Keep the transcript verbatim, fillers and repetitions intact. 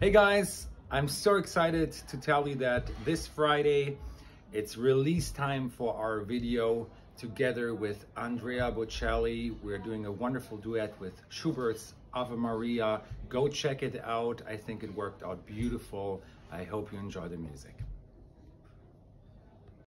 Hey guys, I'm so excited to tell you that this Friday it's release time for our video together with Andrea Bocelli. We're doing a wonderful duet with Schubert's Ave Maria. Go check it out. I think it worked out beautiful. I hope you enjoy the music.